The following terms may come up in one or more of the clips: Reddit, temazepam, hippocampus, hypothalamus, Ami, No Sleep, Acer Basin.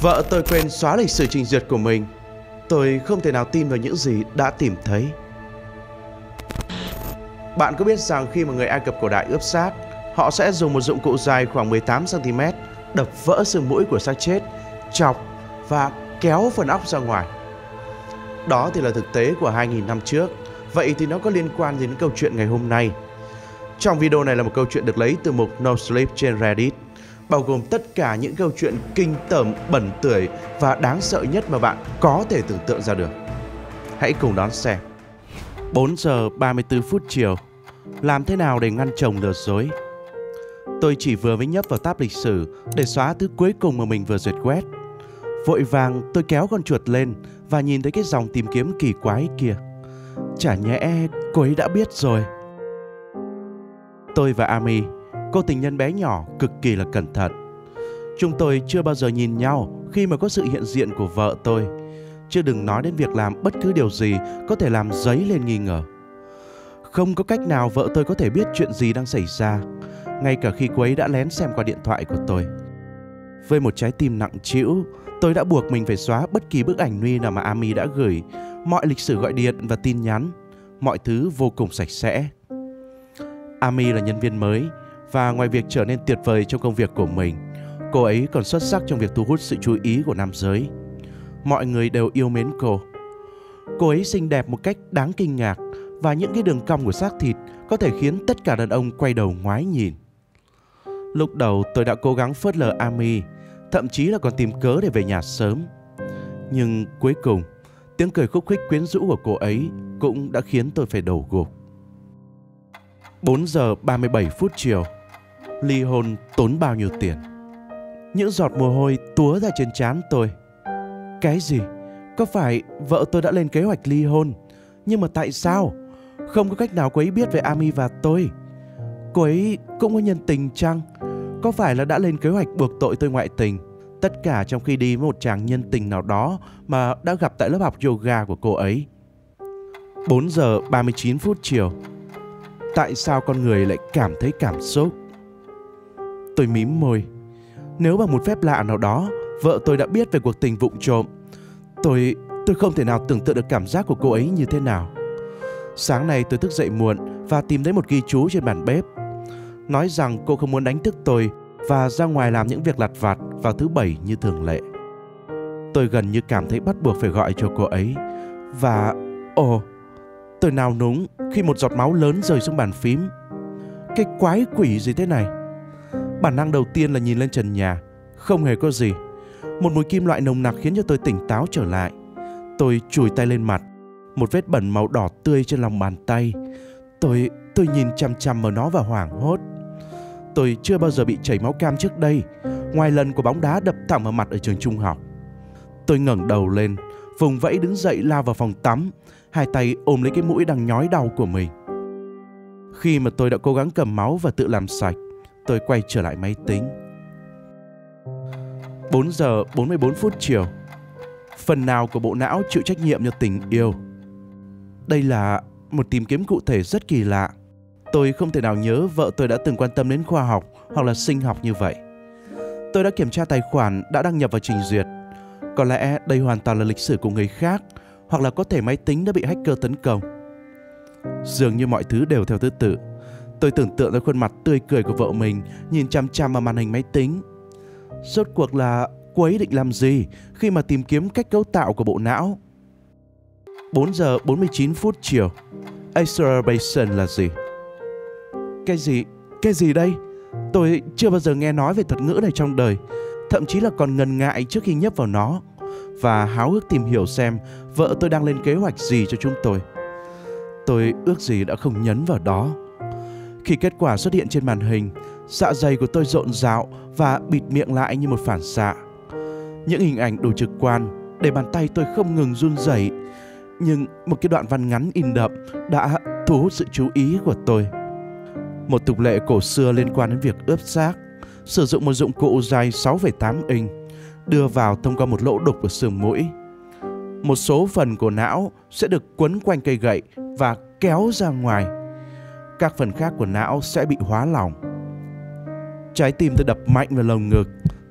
Vợ tôi quên xóa lịch sử trình duyệt của mình. Tôi không thể nào tin vào những gì đã tìm thấy. Bạn có biết rằng khi mà người Ai Cập cổ đại ướp xác, họ sẽ dùng một dụng cụ dài khoảng 18 cm đập vỡ xương mũi của xác chết, chọc và kéo phần óc ra ngoài. Đó thì là thực tế của 2.000 năm trước. Vậy thì nó có liên quan gì đến câu chuyện ngày hôm nay? Trong video này là một câu chuyện được lấy từ mục No Sleep trên Reddit, bao gồm tất cả những câu chuyện kinh tởm, bẩn tưởi và đáng sợ nhất mà bạn có thể tưởng tượng ra được. Hãy cùng đón xem. 4 giờ 34 phút chiều. Làm thế nào để ngăn chồng lừa dối? Tôi chỉ vừa mới nhấp vào tab lịch sử để xóa thứ cuối cùng mà mình vừa duyệt quét. Vội vàng tôi kéo con chuột lên và nhìn thấy cái dòng tìm kiếm kỳ quái kia. Chả nhẽ cô ấy đã biết rồi. Tôi và Ami, cô tình nhân bé nhỏ, cực kỳ là cẩn thận. Chúng tôi chưa bao giờ nhìn nhau khi mà có sự hiện diện của vợ tôi, chứ đừng nói đến việc làm bất cứ điều gì có thể làm dấy lên nghi ngờ. Không có cách nào vợ tôi có thể biết chuyện gì đang xảy ra, ngay cả khi cô ấy đã lén xem qua điện thoại của tôi. Với một trái tim nặng trĩu, tôi đã buộc mình phải xóa bất kỳ bức ảnh nude nào mà Ami đã gửi, mọi lịch sử gọi điện và tin nhắn, mọi thứ vô cùng sạch sẽ. Ami là nhân viên mới, và ngoài việc trở nên tuyệt vời trong công việc của mình, cô ấy còn xuất sắc trong việc thu hút sự chú ý của nam giới. Mọi người đều yêu mến cô. Cô ấy xinh đẹp một cách đáng kinh ngạc, và những cái đường cong của xác thịt có thể khiến tất cả đàn ông quay đầu ngoái nhìn. Lúc đầu tôi đã cố gắng phớt lờ Ami, thậm chí là còn tìm cớ để về nhà sớm. Nhưng cuối cùng, tiếng cười khúc khích quyến rũ của cô ấy cũng đã khiến tôi phải đổ gục. 4 giờ 37 phút chiều. Ly hôn tốn bao nhiêu tiền? Những giọt mồ hôi túa ra trên trán tôi. Cái gì? Có phải vợ tôi đã lên kế hoạch ly hôn? Nhưng mà tại sao? Không có cách nào cô ấy biết về Ami và tôi. Cô ấy cũng có nhân tình chăng? Có phải là đã lên kế hoạch buộc tội tôi ngoại tình? Tất cả trong khi đi với một chàng nhân tình nào đó mà đã gặp tại lớp học yoga của cô ấy. 4 giờ 39 phút chiều. Tại sao con người lại cảm thấy cảm xúc? Tôi mím môi. Nếu bằng một phép lạ nào đó, vợ tôi đã biết về cuộc tình vụng trộm, Tôi không thể nào tưởng tượng được cảm giác của cô ấy như thế nào. Sáng nay tôi thức dậy muộn và tìm thấy một ghi chú trên bàn bếp, nói rằng cô không muốn đánh thức tôi và ra ngoài làm những việc lặt vặt vào thứ Bảy như thường lệ. Tôi gần như cảm thấy bắt buộc phải gọi cho cô ấy. Và tôi nao núng khi một giọt máu lớn rơi xuống bàn phím. Cái quái quỷ gì thế này? Bản năng đầu tiên là nhìn lên trần nhà. Không hề có gì. Một mùi kim loại nồng nặc khiến cho tôi tỉnh táo trở lại. Tôi chùi tay lên mặt. Một vết bẩn màu đỏ tươi trên lòng bàn tay. Tôi nhìn chằm chằm vào nó và hoảng hốt. Tôi chưa bao giờ bị chảy máu cam trước đây, ngoài lần của bóng đá đập thẳng vào mặt ở trường trung học. Tôi ngẩng đầu lên, vùng vẫy đứng dậy lao vào phòng tắm, hai tay ôm lấy cái mũi đang nhói đau của mình. Khi mà tôi đã cố gắng cầm máu và tự làm sạch, tôi quay trở lại máy tính. 4 giờ 44 phút chiều. Phần nào của bộ não chịu trách nhiệm cho tình yêu? Đây là một tìm kiếm cụ thể rất kỳ lạ. Tôi không thể nào nhớ vợ tôi đã từng quan tâm đến khoa học hoặc là sinh học như vậy. Tôi đã kiểm tra tài khoản đã đăng nhập vào trình duyệt. Có lẽ đây hoàn toàn là lịch sử của người khác, hoặc là có thể máy tính đã bị hacker tấn công. Dường như mọi thứ đều theo thứ tự. Tôi tưởng tượng ra khuôn mặt tươi cười của vợ mình nhìn chằm chằm vào màn hình máy tính. Rốt cuộc là cô ấy định làm gì khi mà tìm kiếm cách cấu tạo của bộ não? 4 giờ 49 phút chiều. Acer Basin là gì? Cái gì đây? Tôi chưa bao giờ nghe nói về thuật ngữ này trong đời. Thậm chí là còn ngần ngại trước khi nhấp vào nó, và háo hức tìm hiểu xem vợ tôi đang lên kế hoạch gì cho chúng tôi. Tôi ước gì đã không nhấn vào đó. Khi kết quả xuất hiện trên màn hình, dạ dày của tôi rộn rạo và bịt miệng lại như một phản xạ. Những hình ảnh đủ trực quan để bàn tay tôi không ngừng run rẩy. Nhưng một cái đoạn văn ngắn in đậm đã thu hút sự chú ý của tôi. Một tục lệ cổ xưa liên quan đến việc ướp xác, sử dụng một dụng cụ dài 6,8 inch đưa vào thông qua một lỗ đục của xương mũi. Một số phần của não sẽ được quấn quanh cây gậy và kéo ra ngoài. Các phần khác của não sẽ bị hóa lỏng. Trái tim tôi đập mạnh vào lồng ngực.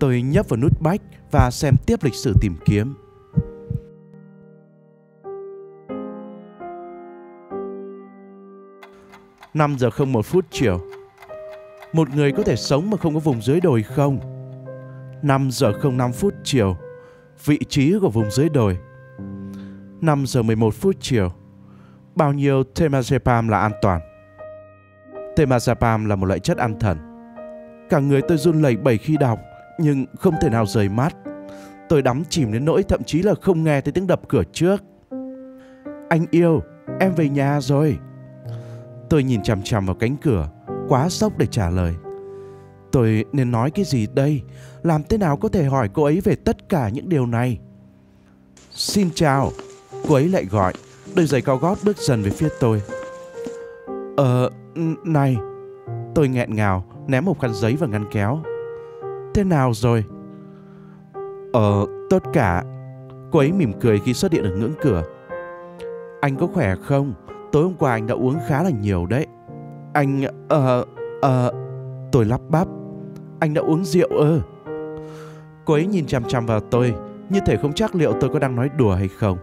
Tôi nhấp vào nút back và xem tiếp lịch sử tìm kiếm. Năm giờ không một phút chiều. Một người có thể sống mà không có vùng dưới đồi không? 5 giờ 05 phút chiều. Vị trí của vùng dưới đồi. 5 giờ 11 phút chiều. Bao nhiêu temazepam là an toàn? Temazepam là một loại chất an thần. Cả người tôi run lẩy bẩy khi đọc, nhưng không thể nào rời mắt. Tôi đắm chìm đến nỗi thậm chí là không nghe thấy tiếng đập cửa trước. Anh yêu, em về nhà rồi. Tôi nhìn chằm chằm vào cánh cửa, quá sốc để trả lời. Tôi nên nói cái gì đây? Làm thế nào có thể hỏi cô ấy về tất cả những điều này? Xin chào, cô ấy lại gọi. Đôi giày cao gót bước dần về phía tôi. Này, tôi nghẹn ngào ném một khăn giấy vào ngăn kéo. Thế nào rồi? Tất cả. Cô ấy mỉm cười khi xuất hiện ở ngưỡng cửa. Anh có khỏe không? Tối hôm qua anh đã uống khá là nhiều đấy. Anh... tôi lắp bắp. Anh đã uống rượu ư? Cô ấy nhìn chằm chằm vào tôi, như thể không chắc liệu tôi có đang nói đùa hay không.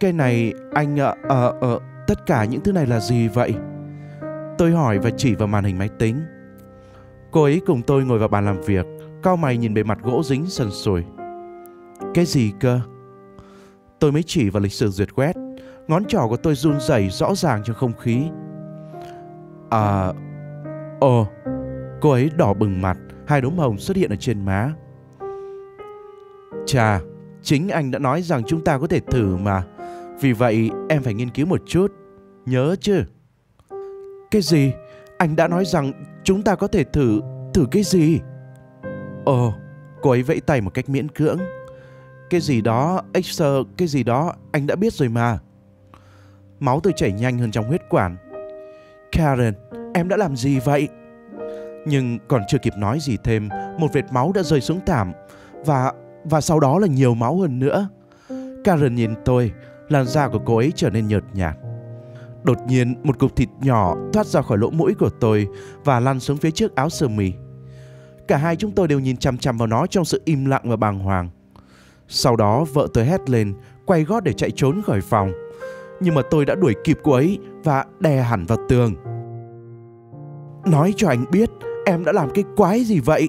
Cái này anh... tất cả những thứ này là gì vậy? Tôi hỏi và chỉ vào màn hình máy tính. Cô ấy cùng tôi ngồi vào bàn làm việc, cau mày nhìn bề mặt gỗ dính sần sùi. Cái gì cơ? Tôi mới chỉ vào lịch sử duyệt quét. Ngón trỏ của tôi run rẩy rõ ràng trong không khí. Cô ấy đỏ bừng mặt, hai đốm hồng xuất hiện ở trên má. Chà, chính anh đã nói rằng chúng ta có thể thử mà. Vì vậy em phải nghiên cứu một chút, nhớ chứ? Cái gì? Anh đã nói rằng chúng ta có thể thử cái gì? Cô ấy vẫy tay một cách miễn cưỡng. Cái gì đó, Acer, cái gì đó, anh đã biết rồi mà. Máu tôi chảy nhanh hơn trong huyết quản. Karen, em đã làm gì vậy? Nhưng còn chưa kịp nói gì thêm, một vệt máu đã rơi xuống thảm. Và sau đó là nhiều máu hơn nữa. Karen nhìn tôi, làn da của cô ấy trở nên nhợt nhạt. Đột nhiên một cục thịt nhỏ thoát ra khỏi lỗ mũi của tôi và lăn xuống phía trước áo sơ mi. Cả hai chúng tôi đều nhìn chằm chằm vào nó trong sự im lặng và bàng hoàng. Sau đó vợ tôi hét lên, quay gót để chạy trốn khỏi phòng. Nhưng mà tôi đã đuổi kịp cô ấy và đè hẳn vào tường. Nói cho anh biết, em đã làm cái quái gì vậy?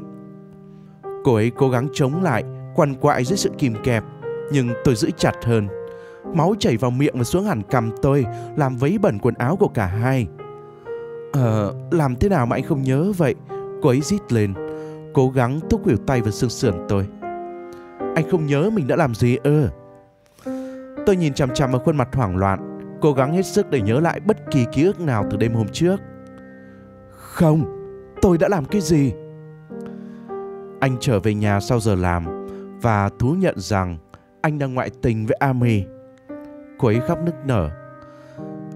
Cô ấy cố gắng chống lại, quằn quại dưới sự kìm kẹp. Nhưng tôi giữ chặt hơn. Máu chảy vào miệng và xuống hẳn cằm tôi, làm vấy bẩn quần áo của cả hai. Làm thế nào mà anh không nhớ vậy? Cô ấy rít lên, cố gắng thúc khuỷu tay vào xương sườn tôi. Anh không nhớ mình đã làm gì ư? Tôi nhìn chằm chằm vào khuôn mặt hoảng loạn, cố gắng hết sức để nhớ lại bất kỳ ký ức nào từ đêm hôm trước. Không, tôi đã làm cái gì? Anh trở về nhà sau giờ làm và thú nhận rằng anh đang ngoại tình với Ami. Cô ấy khóc nức nở.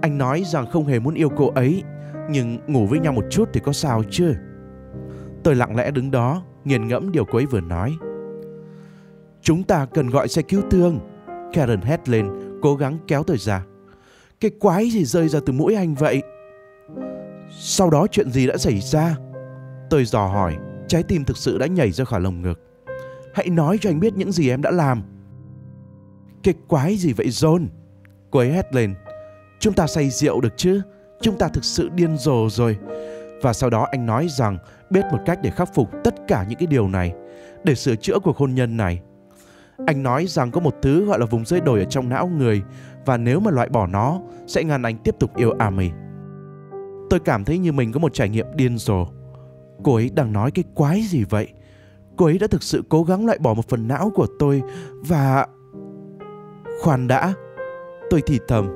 Anh nói rằng không hề muốn yêu cô ấy, nhưng ngủ với nhau một chút thì có sao chứ? Tôi lặng lẽ đứng đó, nghiền ngẫm điều cô ấy vừa nói. Chúng ta cần gọi xe cứu thương. Karen hét lên, cố gắng kéo tôi ra. Cái quái gì rơi ra từ mũi anh vậy? Sau đó chuyện gì đã xảy ra? Tôi dò hỏi, trái tim thực sự đã nhảy ra khỏi lồng ngực. Hãy nói cho anh biết những gì em đã làm. Cái quái gì vậy John? Cô ấy hét lên. Chúng ta say rượu được chứ? Chúng ta thực sự điên rồ rồi. Và sau đó anh nói rằng biết một cách để khắc phục tất cả những cái điều này, để sửa chữa cuộc hôn nhân này. Anh nói rằng có một thứ gọi là vùng dưới đồi ở trong não người, và nếu mà loại bỏ nó sẽ ngăn anh tiếp tục yêu Ami. Tôi cảm thấy như mình có một trải nghiệm điên rồ. Cô ấy đang nói cái quái gì vậy? Cô ấy đã thực sự cố gắng loại bỏ một phần não của tôi và... Khoan đã, tôi thì thầm.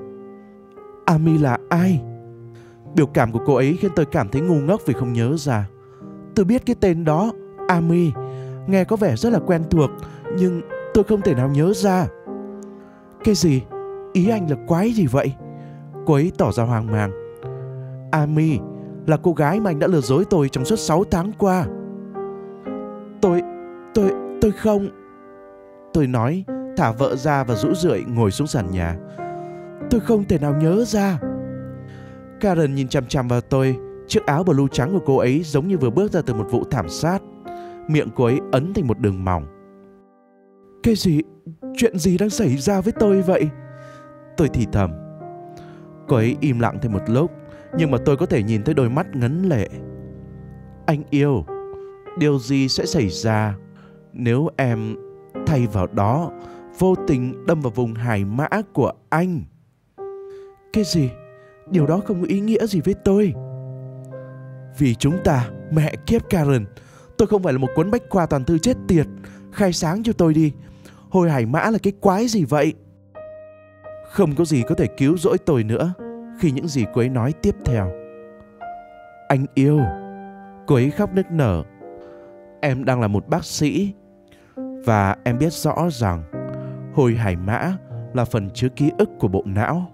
Ami là ai? Biểu cảm của cô ấy khiến tôi cảm thấy ngu ngốc vì không nhớ ra. Tôi biết cái tên đó, Ami, nghe có vẻ rất là quen thuộc, nhưng tôi không thể nào nhớ ra. Cái gì? Ý anh là quái gì vậy? Cô ấy tỏ ra hoang mang. Ami là cô gái mà anh đã lừa dối tôi trong suốt 6 tháng qua. Tôi không... Tôi nói, thả vợ ra và rũ rượi ngồi xuống sàn nhà. Tôi không thể nào nhớ ra. Karen nhìn chằm chằm vào tôi. Chiếc áo blue trắng của cô ấy giống như vừa bước ra từ một vụ thảm sát. miệng cô ấy ấn thành một đường mỏng. Cái gì? Chuyện gì đang xảy ra với tôi vậy? Tôi thì thầm. Cô ấy im lặng thêm một lúc, nhưng mà tôi có thể nhìn thấy đôi mắt ngấn lệ. Anh yêu, điều gì sẽ xảy ra nếu em thay vào đó vô tình đâm vào vùng hải mã của anh? Cái gì? Điều đó không có ý nghĩa gì với tôi. Vì chúng ta, mẹ kiếp Karen, tôi không phải là một cuốn bách khoa toàn thư chết tiệt. Khai sáng cho tôi đi. Hồi hải mã là cái quái gì vậy? Không có gì có thể cứu rỗi tôi nữa khi những gì cô ấy nói tiếp theo. Anh yêu. Cô ấy khóc nức nở. Em đang là một bác sĩ, và em biết rõ rằng hồi hải mã là phần chứa ký ức của bộ não.